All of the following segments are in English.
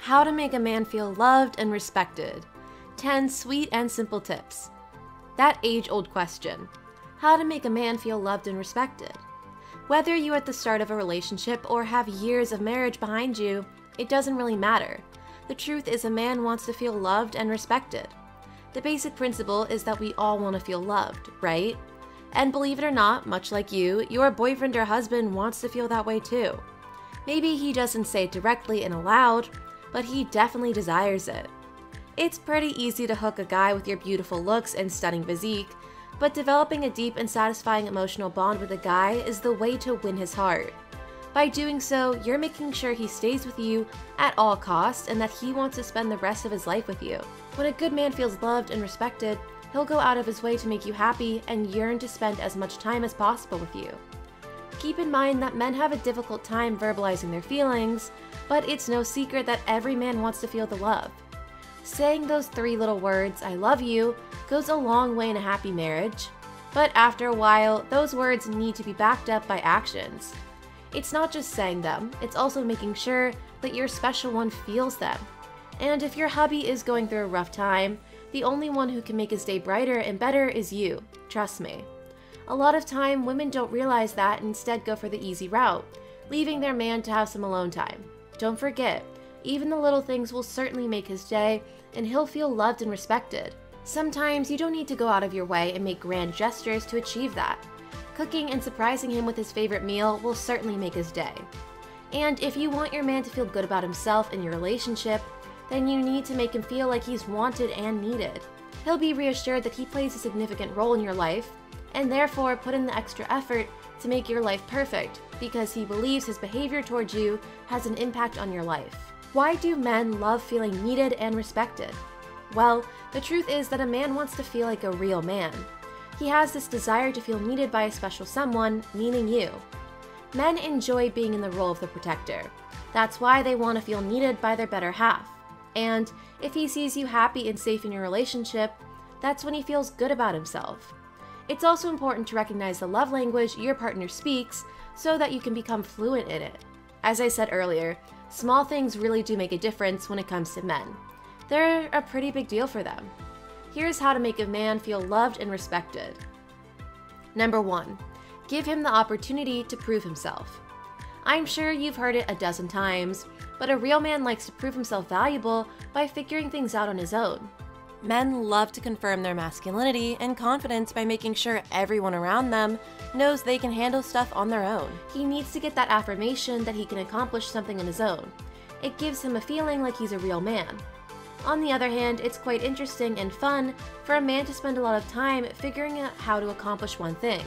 How to make a man feel loved and respected. 10 sweet and simple tips. That age-old question. How to make a man feel loved and respected. Whether you're at the start of a relationship or have years of marriage behind you, it doesn't really matter. The truth is a man wants to feel loved and respected. The basic principle is that we all want to feel loved, right? And believe it or not, much like you, your boyfriend or husband wants to feel that way too. Maybe he doesn't say it directly and aloud, but he definitely desires it. It's pretty easy to hook a guy with your beautiful looks and stunning physique, but developing a deep and satisfying emotional bond with a guy is the way to win his heart. By doing so, you're making sure he stays with you at all costs and that he wants to spend the rest of his life with you. When a good man feels loved and respected, he'll go out of his way to make you happy and yearn to spend as much time as possible with you. Keep in mind that men have a difficult time verbalizing their feelings, but it's no secret that every man wants to feel the love. Saying those 3 little words, "I love you," goes a long way in a happy marriage, but after a while, those words need to be backed up by actions. It's not just saying them, it's also making sure that your special one feels them. And if your hubby is going through a rough time, the only one who can make his day brighter and better is you, trust me. A lot of time, women don't realize that and instead go for the easy route, leaving their man to have some alone time. Don't forget, even the little things will certainly make his day, and he'll feel loved and respected. Sometimes you don't need to go out of your way and make grand gestures to achieve that. Cooking and surprising him with his favorite meal will certainly make his day. And if you want your man to feel good about himself in your relationship, then you need to make him feel like he's wanted and needed. He'll be reassured that he plays a significant role in your life, and therefore put in the extra effort to make your life perfect because he believes his behavior towards you has an impact on your life. Why do men love feeling needed and respected? Well, the truth is that a man wants to feel like a real man. He has this desire to feel needed by a special someone, meaning you. Men enjoy being in the role of the protector. That's why they want to feel needed by their better half. And if he sees you happy and safe in your relationship, that's when he feels good about himself. It's also important to recognize the love language your partner speaks so that you can become fluent in it. As I said earlier, small things really do make a difference when it comes to men. They're a pretty big deal for them. Here's how to make a man feel loved and respected. Number 1, give him the opportunity to prove himself. I'm sure you've heard it a dozen times, but a real man likes to prove himself valuable by figuring things out on his own. Men love to confirm their masculinity and confidence by making sure everyone around them knows they can handle stuff on their own. He needs to get that affirmation that he can accomplish something on his own. It gives him a feeling like he's a real man. On the other hand, it's quite interesting and fun for a man to spend a lot of time figuring out how to accomplish one thing.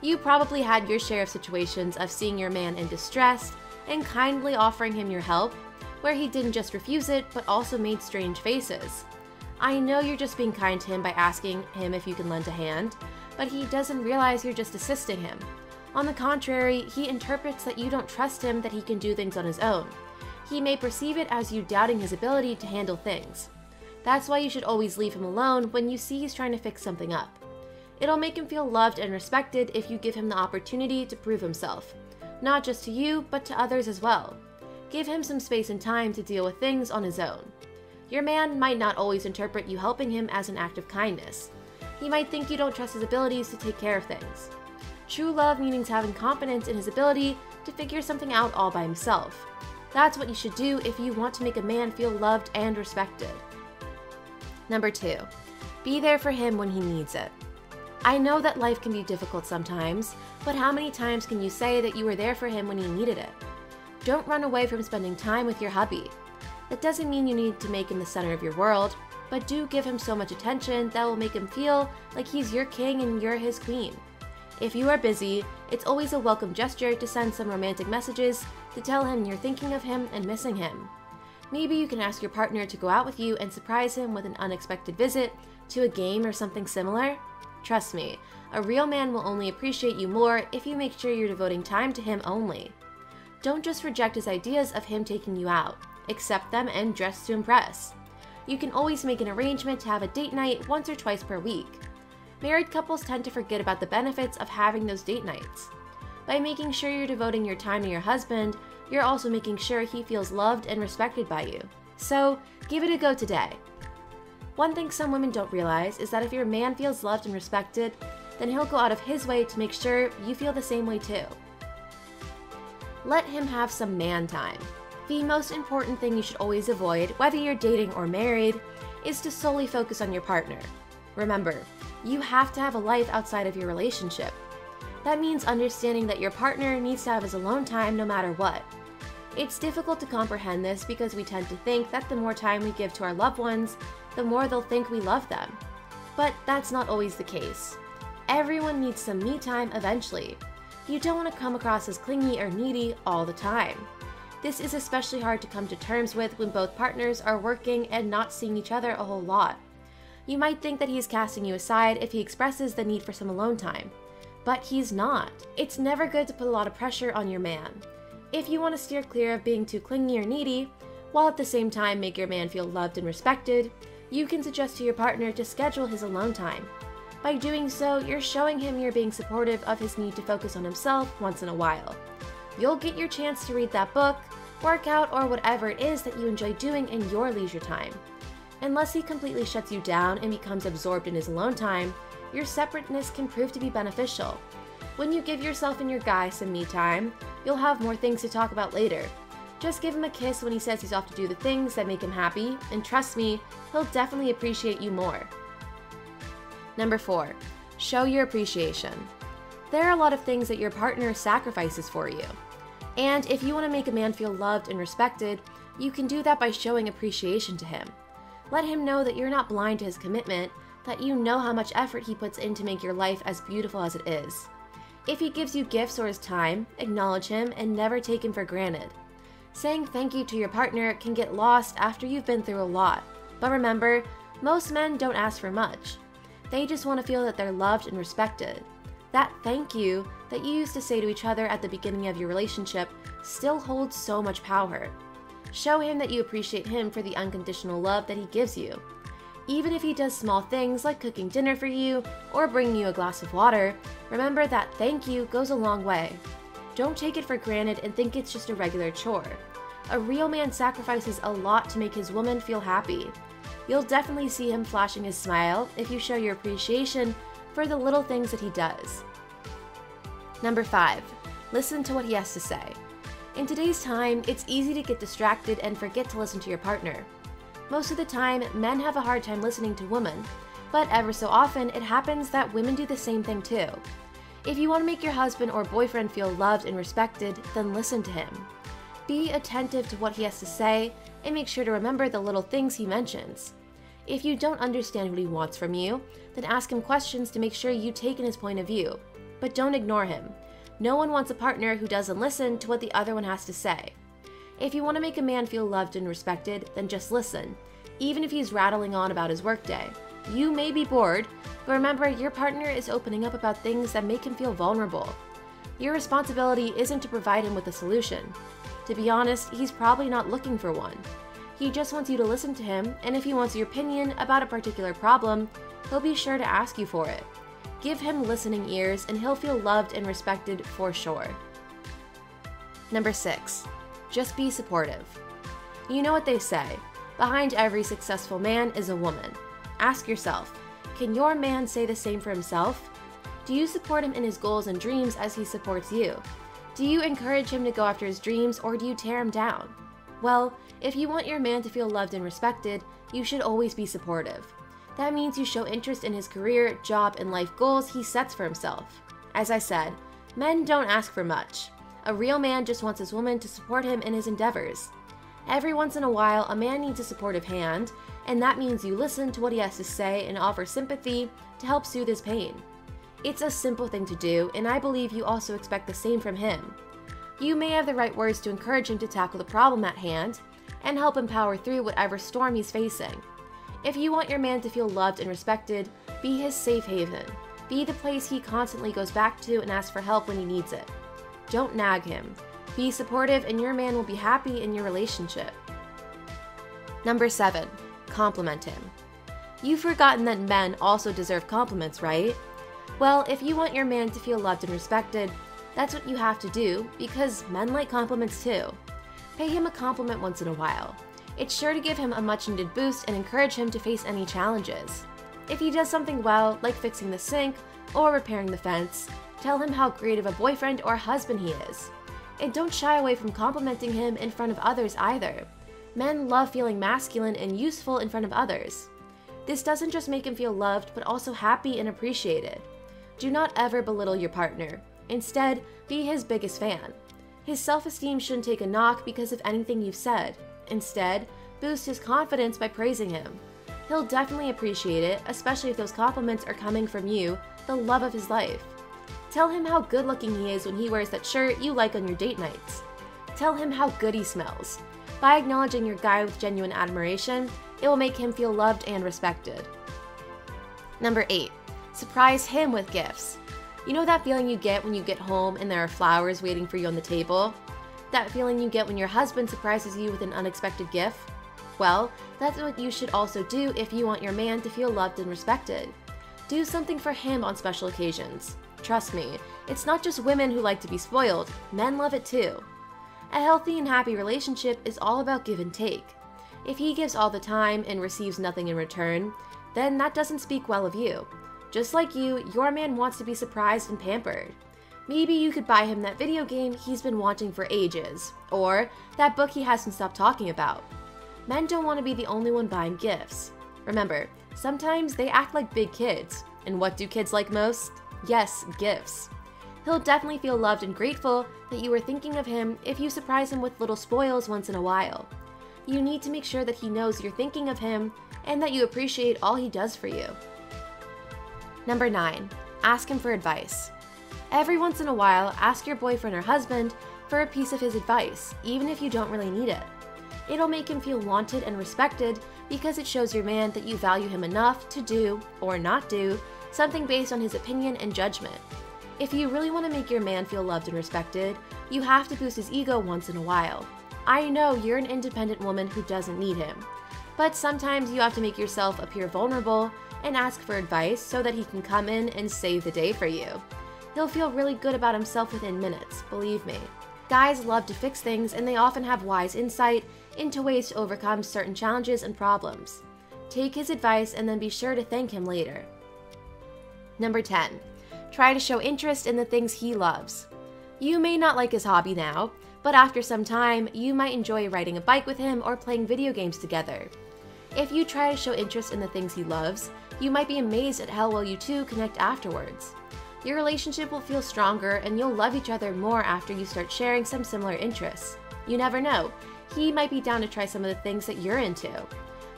You probably had your share of situations of seeing your man in distress and kindly offering him your help, where he didn't just refuse it, but also made strange faces. I know you're just being kind to him by asking him if you can lend a hand, but he doesn't realize you're just assisting him. On the contrary, he interprets that you don't trust him that he can do things on his own. He may perceive it as you doubting his ability to handle things. That's why you should always leave him alone when you see he's trying to fix something up. It'll make him feel loved and respected if you give him the opportunity to prove himself, not just to you, but to others as well. Give him some space and time to deal with things on his own. Your man might not always interpret you helping him as an act of kindness. He might think you don't trust his abilities to take care of things. True love means having confidence in his ability to figure something out all by himself. That's what you should do if you want to make a man feel loved and respected. Number 2, be there for him when he needs it. I know that life can be difficult sometimes, but how many times can you say that you were there for him when he needed it? Don't run away from spending time with your hubby. That doesn't mean you need to make him the center of your world, but do give him so much attention that will make him feel like he's your king and you're his queen. If you are busy, it's always a welcome gesture to send some romantic messages to tell him you're thinking of him and missing him. Maybe you can ask your partner to go out with you and surprise him with an unexpected visit to a game or something similar. Trust me, a real man will only appreciate you more if you make sure you're devoting time to him only. Don't just reject his ideas of him taking you out. Accept them and dress to impress. You can always make an arrangement to have a date night once or twice per week. Married couples tend to forget about the benefits of having those date nights. By making sure you're devoting your time to your husband, you're also making sure he feels loved and respected by you. So give it a go today. One thing some women don't realize is that if your man feels loved and respected, then he'll go out of his way to make sure you feel the same way too. Let him have some man time. The most important thing you should always avoid, whether you're dating or married, is to solely focus on your partner. Remember, you have to have a life outside of your relationship. That means understanding that your partner needs to have his alone time no matter what. It's difficult to comprehend this because we tend to think that the more time we give to our loved ones, the more they'll think we love them. But that's not always the case. Everyone needs some me time eventually. You don't want to come across as clingy or needy all the time. This is especially hard to come to terms with when both partners are working and not seeing each other a whole lot. You might think that he's casting you aside if he expresses the need for some alone time, but he's not. It's never good to put a lot of pressure on your man. If you want to steer clear of being too clingy or needy, while at the same time make your man feel loved and respected, you can suggest to your partner to schedule his alone time. By doing so, you're showing him you're being supportive of his need to focus on himself once in a while. You'll get your chance to read that book, workout, or whatever it is that you enjoy doing in your leisure time. Unless he completely shuts you down and becomes absorbed in his alone time, your separateness can prove to be beneficial. When you give yourself and your guy some me time, you'll have more things to talk about later. Just give him a kiss when he says he's off to do the things that make him happy, and trust me, he'll definitely appreciate you more. Number 4. Show your appreciation. There are a lot of things that your partner sacrifices for you. And if you want to make a man feel loved and respected, you can do that by showing appreciation to him. Let him know that you're not blind to his commitment, that you know how much effort he puts in to make your life as beautiful as it is. If he gives you gifts or his time, acknowledge him and never take him for granted. Saying thank you to your partner can get lost after you've been through a lot. But remember, most men don't ask for much. They just want to feel that they're loved and respected. That thank you that you used to say to each other at the beginning of your relationship still holds so much power. Show him that you appreciate him for the unconditional love that he gives you. Even if he does small things like cooking dinner for you or bringing you a glass of water, remember that thank you goes a long way. Don't take it for granted and think it's just a regular chore. A real man sacrifices a lot to make his woman feel happy. You'll definitely see him flashing his smile if you show your appreciation for the little things that he does. Number 5. Listen to what he has to say. In today's time, it's easy to get distracted and forget to listen to your partner. Most of the time, men have a hard time listening to women, but ever so often it happens that women do the same thing too. If you want to make your husband or boyfriend feel loved and respected, then listen to him. Be attentive to what he has to say and make sure to remember the little things he mentions. If you don't understand what he wants from you, then ask him questions to make sure you take in his point of view, but don't ignore him. No one wants a partner who doesn't listen to what the other one has to say. If you want to make a man feel loved and respected, then just listen, even if he's rattling on about his workday. You may be bored, but remember your partner is opening up about things that make him feel vulnerable. Your responsibility isn't to provide him with a solution. To be honest, he's probably not looking for one. He just wants you to listen to him, and if he wants your opinion about a particular problem, he'll be sure to ask you for it. Give him listening ears and he'll feel loved and respected for sure. Number 6. Just be supportive. You know what they say, behind every successful man is a woman. Ask yourself, can your man say the same for himself? Do you support him in his goals and dreams as he supports you? Do you encourage him to go after his dreams or do you tear him down? Well, if you want your man to feel loved and respected, you should always be supportive. That means you show interest in his career, job, and life goals he sets for himself. As I said, men don't ask for much. A real man just wants his woman to support him in his endeavors. Every once in a while, a man needs a supportive hand, and that means you listen to what he has to say and offer sympathy to help soothe his pain. It's a simple thing to do, and I believe you also expect the same from him. You may have the right words to encourage him to tackle the problem at hand and help him power through whatever storm he's facing. If you want your man to feel loved and respected, be his safe haven. Be the place he constantly goes back to and asks for help when he needs it. Don't nag him. Be supportive and your man will be happy in your relationship. Number 7. Compliment him. You've forgotten that men also deserve compliments, right? Well, if you want your man to feel loved and respected, that's what you have to do because men like compliments too. Pay him a compliment once in a while. It's sure to give him a much-needed boost and encourage him to face any challenges. If he does something well, like fixing the sink or repairing the fence, tell him how great of a boyfriend or husband he is. And don't shy away from complimenting him in front of others either. Men love feeling masculine and useful in front of others. This doesn't just make him feel loved, but also happy and appreciated. Do not ever belittle your partner. Instead, be his biggest fan. His self-esteem shouldn't take a knock because of anything you've said. Instead, boost his confidence by praising him. He'll definitely appreciate it, especially if those compliments are coming from you, the love of his life. Tell him how good-looking he is when he wears that shirt you like on your date nights. Tell him how good he smells. By acknowledging your guy with genuine admiration, it will make him feel loved and respected. Number 8. Surprise him with gifts. You know that feeling you get when you get home and there are flowers waiting for you on the table? That feeling you get when your husband surprises you with an unexpected gift? Well, that's what you should also do if you want your man to feel loved and respected. Do something for him on special occasions. Trust me, it's not just women who like to be spoiled, men love it too. A healthy and happy relationship is all about give and take. If he gives all the time and receives nothing in return, then that doesn't speak well of you. Just like you, your man wants to be surprised and pampered. Maybe you could buy him that video game he's been wanting for ages, or that book he hasn't stopped talking about. Men don't want to be the only one buying gifts. Remember, sometimes they act like big kids, and what do kids like most? Yes, gifts. He'll definitely feel loved and grateful that you were thinking of him if you surprise him with little spoils once in a while. You need to make sure that he knows you're thinking of him and that you appreciate all he does for you. Number 9. Ask him for advice. Every once in a while, ask your boyfriend or husband for a piece of his advice, even if you don't really need it. It'll make him feel wanted and respected because it shows your man that you value him enough to do, or not do, something based on his opinion and judgment. If you really want to make your man feel loved and respected, you have to boost his ego once in a while. I know you're an independent woman who doesn't need him, but sometimes you have to make yourself appear vulnerable and ask for advice so that he can come in and save the day for you. He'll feel really good about himself within minutes, believe me. Guys love to fix things, and they often have wise insight into ways to overcome certain challenges and problems. Take his advice and then be sure to thank him later. Number 10. Try to show interest in the things he loves. You may not like his hobby now, but after some time, you might enjoy riding a bike with him or playing video games together. If you try to show interest in the things he loves, you might be amazed at how well you two connect afterwards. Your relationship will feel stronger and you'll love each other more after you start sharing some similar interests. You never know, he might be down to try some of the things that you're into.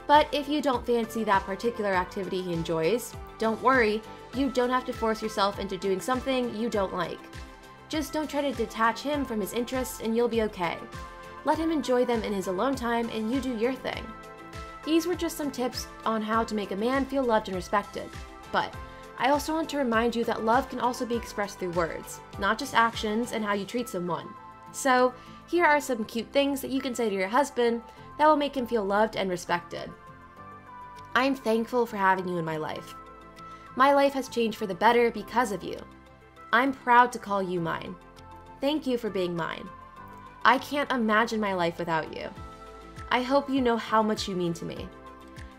But if you don't fancy that particular activity he enjoys, don't worry, you don't have to force yourself into doing something you don't like. Just don't try to detach him from his interests and you'll be okay. Let him enjoy them in his alone time and you do your thing. These were just some tips on how to make a man feel loved and respected. But I also want to remind you that love can also be expressed through words, not just actions and how you treat someone. So here are some cute things that you can say to your husband that will make him feel loved and respected. I am thankful for having you in my life. My life has changed for the better because of you. I'm proud to call you mine. Thank you for being mine. I can't imagine my life without you. I hope you know how much you mean to me.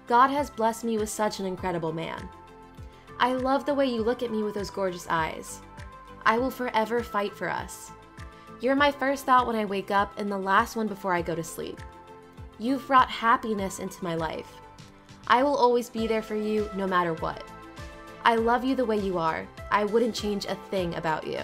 God has blessed me with such an incredible man. I love the way you look at me with those gorgeous eyes. I will forever fight for us. You're my first thought when I wake up and the last one before I go to sleep. You've brought happiness into my life. I will always be there for you no matter what. I love you the way you are. I wouldn't change a thing about you.